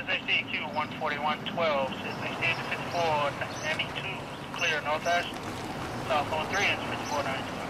6AC Q141 12, 6AC is 5492, clear north dash, south 03 is 5492.